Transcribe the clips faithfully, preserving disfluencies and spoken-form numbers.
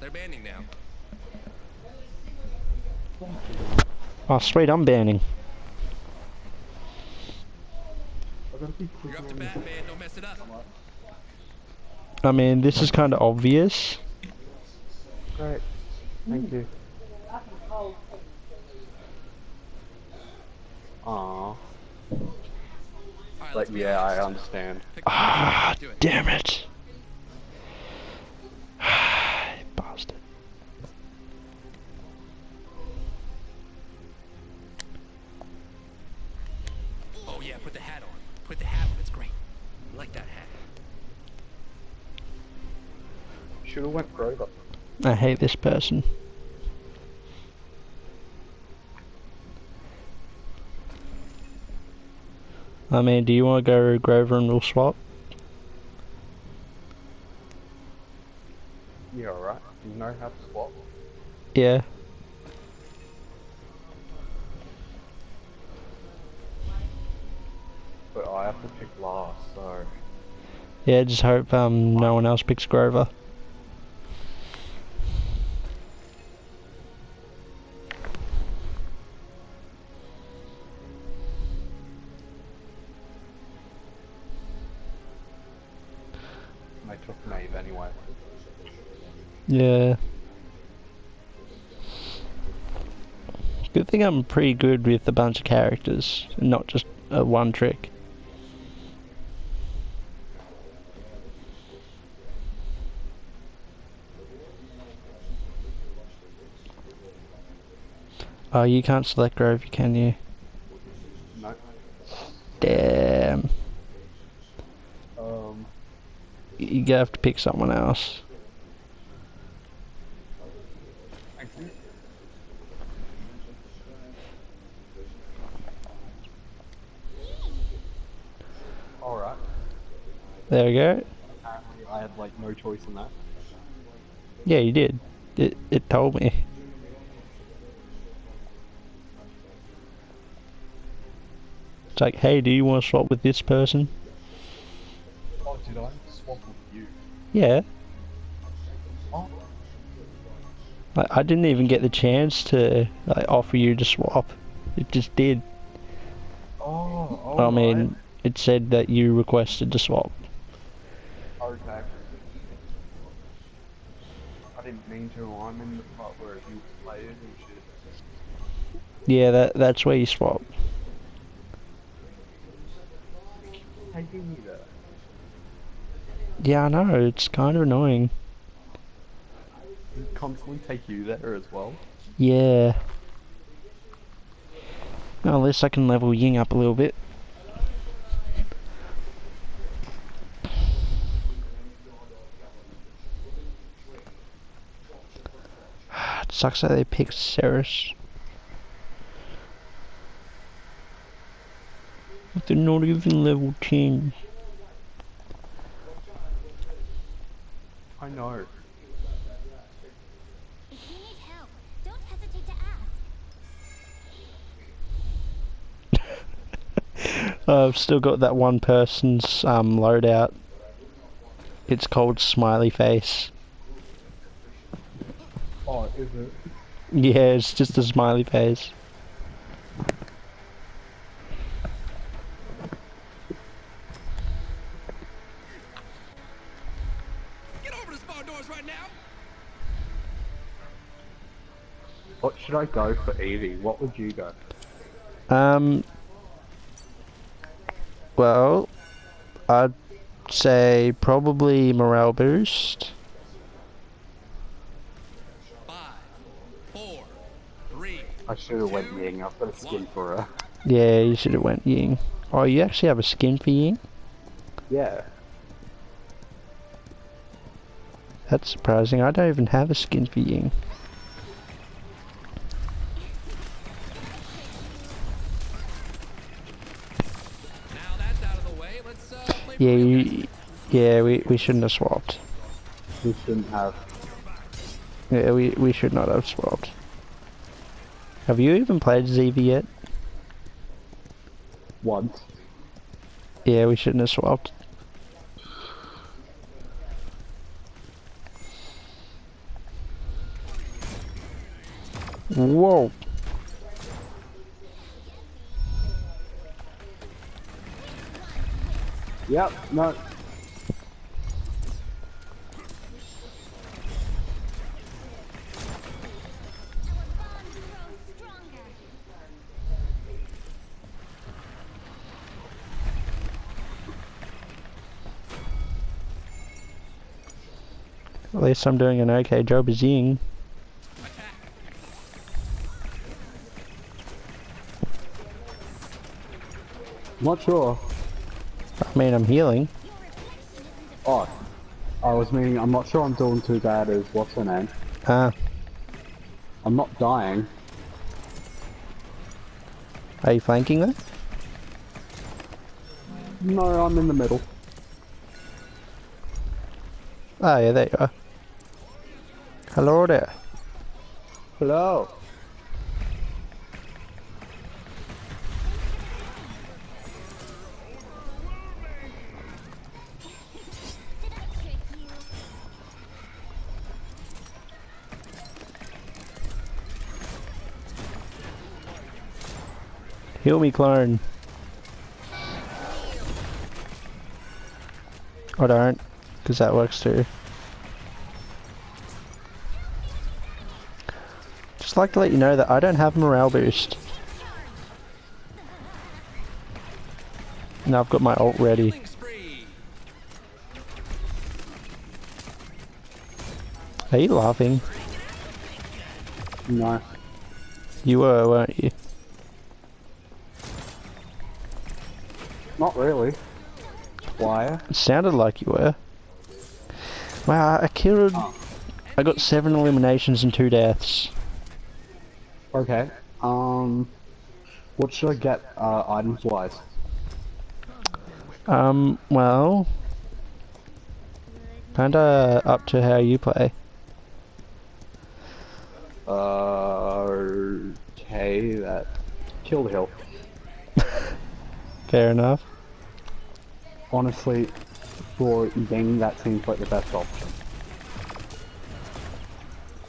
They're banning now. Oh, straight unbanning. You're up to Batman, don't mess it up. I mean, this is kind of obvious. Right. Thank you. Aww. Like, yeah, I understand. Ah, damn it. Bastard. Oh yeah, put the hat on. Put the hat on, it's great. I like that hat. Should have went Grover. I hate this person. I mean, do you want to go Grover and we'll swap? Yeah, alright. Do you know how to swap? Yeah. But I have to pick last, so... Yeah, just hope um, no one else picks Grover. Yeah. Good thing I'm pretty good with a bunch of characters, and not just a one trick. Oh, you can't select Grover, can you? No. Damn. Um. You're gonna have to pick someone else. There we go. Apparently I had like no choice in that. Yeah, you did. It it told me. It's like, hey, do you want to swap with this person? Oh, did I swap with you? Yeah. Oh. Like, I didn't even get the chance to like offer you to swap. It just did. Oh. oh I mean, right. It said that you requested to swap. Okay. I didn't mean to. I'm in the part where you played and shit. Yeah, that that's where you swap. I didn't either. Yeah, I know. It's kind of annoying. Does it constantly take you there as well? Yeah. Unless I can level Ying up a little bit. Sucks that they picked Seris. But they're not even level ten. I know. If you need help, don't hesitate to ask. I've still got that one person's um, loadout. It's called Smiley Face. Oh, is it? Yeah, it's just a smiley face. Get over the spawn doors right now. What should I go for Evie? What would you go? Um. Well, I'd say probably morale boost. I should have went Ying. I've got a skin for her. Yeah, you should have went Ying. Oh, you actually have a skin for Ying? Yeah. That's surprising. I don't even have a skin for Ying. Now that's out of the way. Let's, uh, play yeah, you, yeah, we we shouldn't have swapped. We shouldn't have. Yeah, we we should not have swapped. Have you even played as Evie yet? Once. Yeah, we shouldn't have swapped. Whoa. Yep, no. At least I'm doing an okay job as Ying. Not sure. I mean, I'm healing. Oh, I was meaning I'm not sure I'm doing too bad as what's her name. Ah. I'm not dying. Are you flanking that? No, I'm in the middle. Oh yeah, there you are. Hello there. Hello. Heal me, clone. Or don't, because that works too. Just like to let you know that I don't have morale boost. Now I've got my ult ready. Are you laughing? No. You were, weren't you? Not really. Why? It sounded like you were. Wow, I killed... Oh. I got seven eliminations and two deaths. Okay. Um... What should I get, uh, items-wise? Um, well... Kinda up to how you play. Uh... Okay, that... Kill the hill. Fair enough. Honestly, for Ying, that seems like the best option.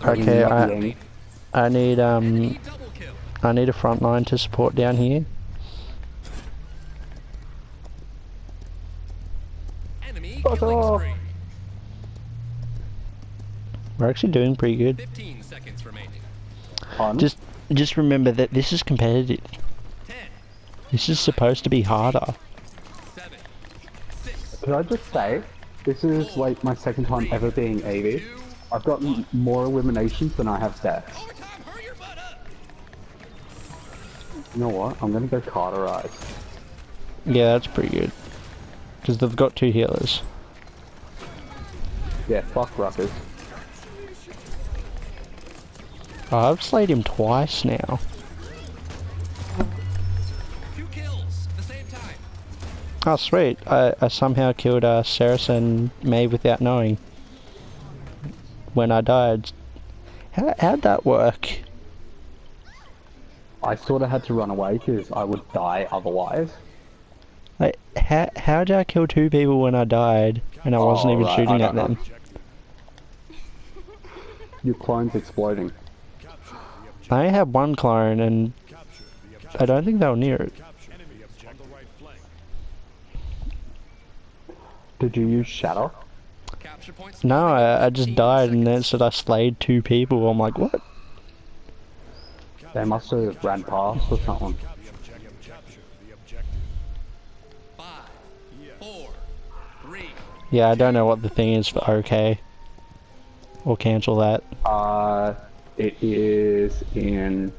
Okay, I, I need um, I need a front line to support down here. Enemy killing spree. We're actually doing pretty good. Fifteen seconds remaining. Just, just remember that this is competitive. This is supposed to be harder. Could I just say, this is like my second time ever being Evie. I've gotten more eliminations than I have deaths. You know what? I'm gonna go cauterize. Yeah, that's pretty good. Because they've got two healers. Yeah, fuck Ruckus. Oh, I've slayed him twice now. Oh sweet, I, I somehow killed uh, Seris and May without knowing when I died. How, how'd that work? I sort of had to run away because I would die otherwise. Like, how, how did I kill two people when I died and I wasn't oh, even right, shooting at them? Your clone's exploding. I only had one clone and I don't think they were near it. Did you use shadow? No, I, I just died and then it said I slayed two people. I'm like, what? They must have ran past or something. Yeah, I don't know what the thing is for okay. Or cancel that. Uh, it is in...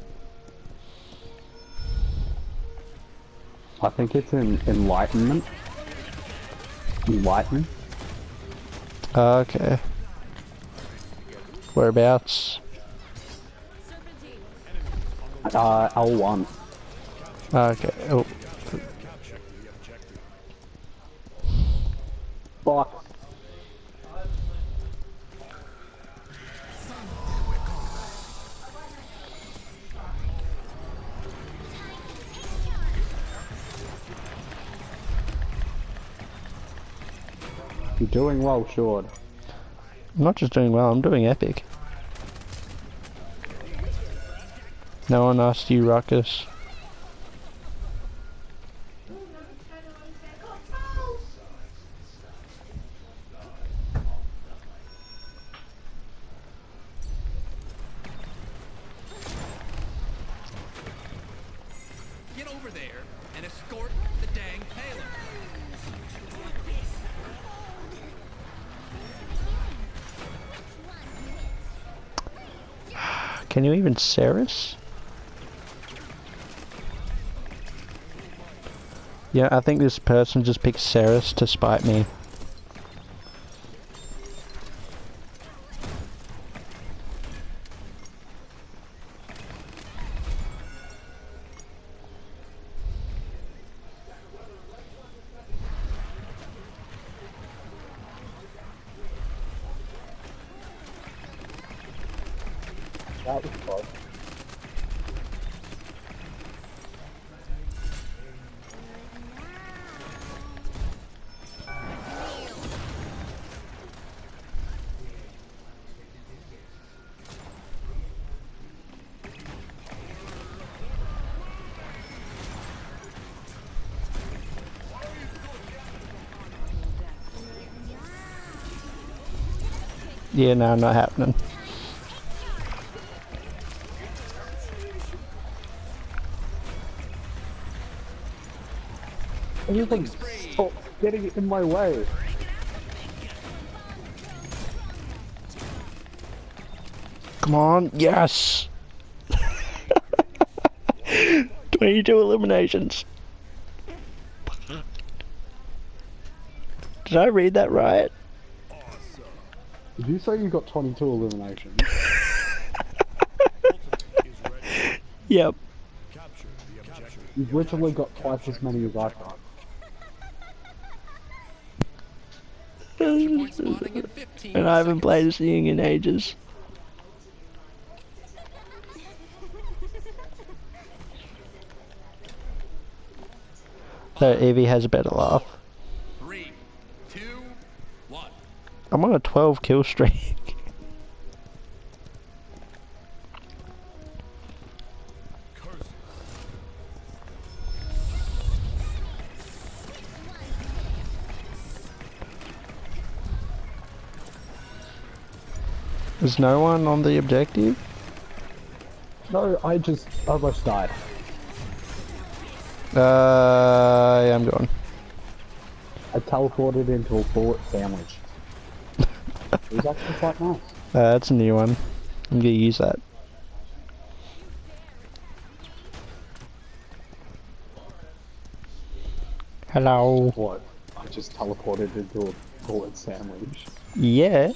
I think it's in Enlightenment. Enlighten. Okay. Whereabouts? Uh, L one. Okay. Oh. Fuck. You're doing well, Shord. I'm not just doing well, I'm doing epic. No one asked you, Ruckus. Can you even Seris? Yeah, I think this person just picked Seris to spite me. That was fun. Yeah, no, not happening. You think stop getting in my way. Come on, yes. twenty-two eliminations. Did I read that right? Did you say you got twenty-two eliminations? Yep. You've literally got twice as many as I got. And I haven't played this Ying in ages. So Evie has a better laugh. Three, two, one. I'm on a twelve kill streak. There's no one on the objective? No, I just almost died. Uh, yeah, I'm gone. I teleported into a bullet sandwich. It was actually quite nice. Uh, that's a new one. I'm gonna use that. Hello. What? I just teleported into a bullet sandwich. Yeah.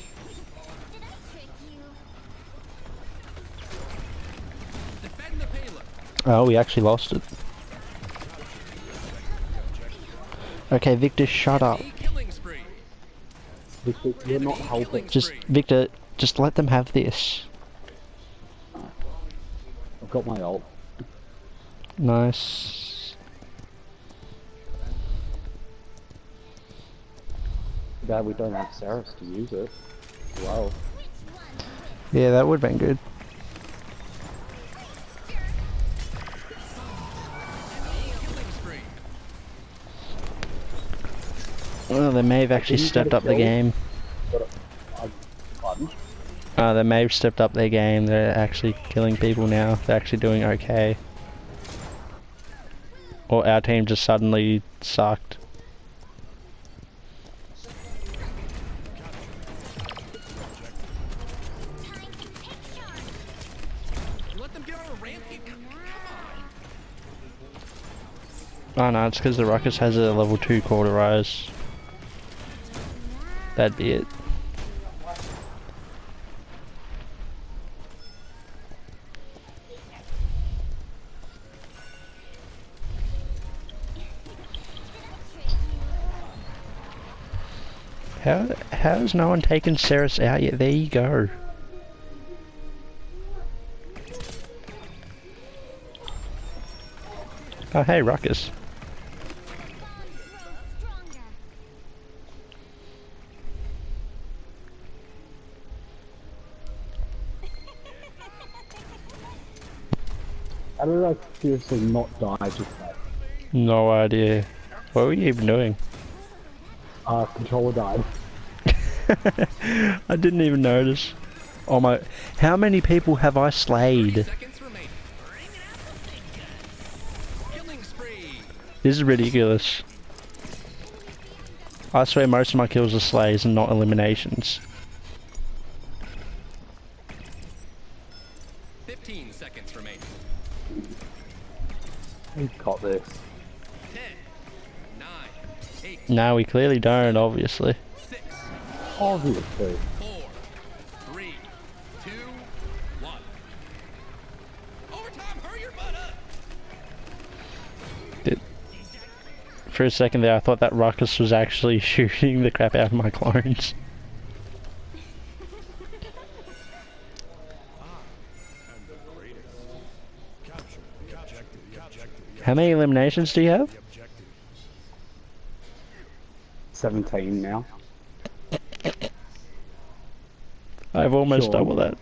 Oh, we actually lost it. Okay, Victor, shut up. Victor, you're not helping. Just, Victor, just let them have this. I've got my ult. Nice. Yeah, we don't have Seris to use it. Wow. Yeah, that would've been good. Well, they may have actually stepped up the game. Uh, they may have stepped up their game. They're actually killing people now. They're actually doing okay. Or our team just suddenly sucked. Oh no, it's because the Ruckus has a level two cauterize. That'd be it. How how has no one taken Seris out yet? There you go. Oh hey, Ruckus. How did I seriously not die just now? No idea. What were you even doing? Uh, controller died. I didn't even notice. Oh my... How many people have I slayed? This is ridiculous. I swear most of my kills are slays and not eliminations. Fifteen seconds remaining. We got this. Ten, nine, eight. No, we clearly don't. Obviously. Six, obviously. Four, three, two, one. Overtime! Hurry your butt up! Did. For a second there, I thought that Ruckus was actually shooting the crap out of my clones. How many eliminations do you have? seventeen now. I've almost sure. double that.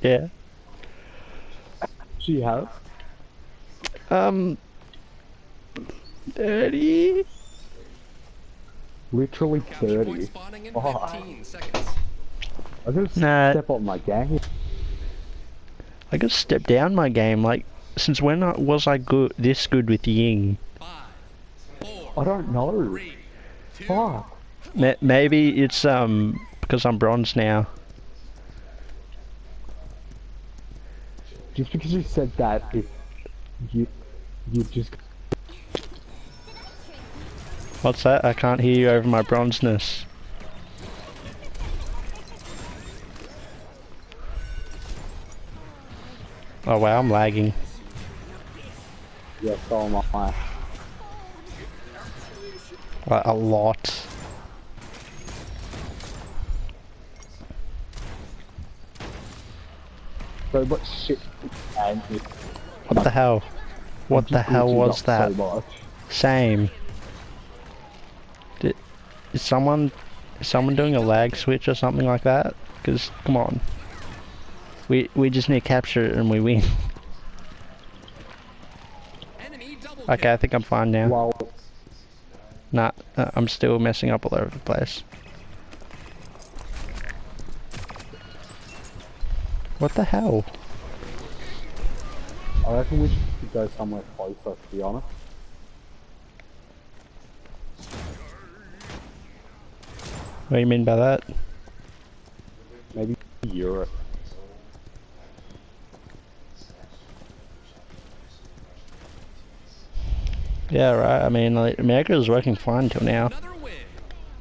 Yeah. Do you have? Um... thirty? Literally thirty. Oh. I could nah. step up my game. I could step down my game. Like, since when I, was I good this good with Ying? Five, four, I don't know. Three, two, Fuck. Ma maybe it's um because I'm bronze now. Just because you said that, if you you just. What's that? I can't hear you over my bronzeness. Oh wow, I'm lagging. Yeah, so am I. Like, a lot. So much shit. What the hell? What the hell was that? Same. Is someone, is someone doing a lag switch or something like that? Because, come on. We, we just need to capture it and we win. Okay, I think I'm fine now. Wow. Nah, uh, I'm still messing up all over the place. What the hell? I reckon we should go somewhere closer, to be honest. What do you mean by that? Maybe Europe. Yeah, right. I mean, like, America is working fine till now.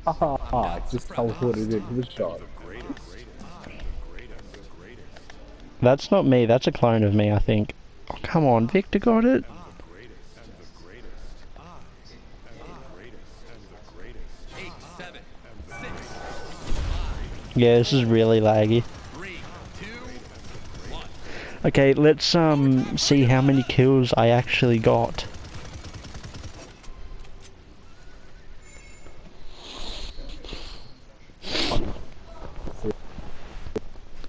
Haha, oh, just teleported into the shot. That's not me. That's a clone of me, I think. Oh, come on, Victor got it. Yeah, this is really laggy. Three, two, one. Okay, let's um see how many kills I actually got.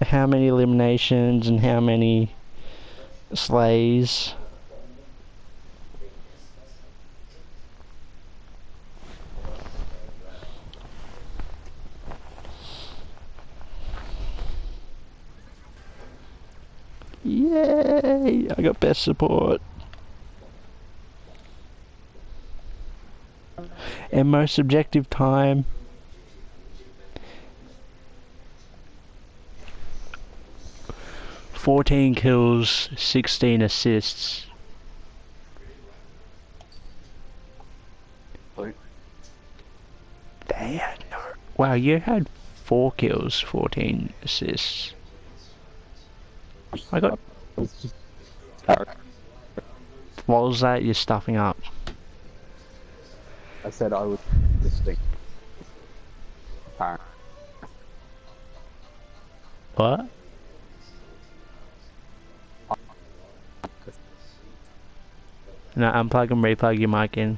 How many eliminations and how many slays? Yay! I got best support. And most objective time. fourteen kills, sixteen assists. They had no... Wow, you had four kills, fourteen assists. I got... What was that? You're stuffing up. I said I was distinct. What? No, unplug and replug your mic in.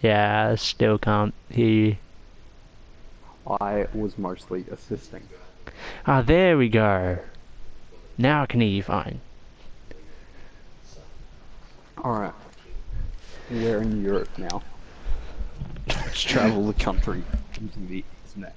Yeah, I still can't hear you. I was mostly assisting. Ah, there we go. Now I can hear you fine. Alright. We're in Europe now. Let's travel the country using the internet.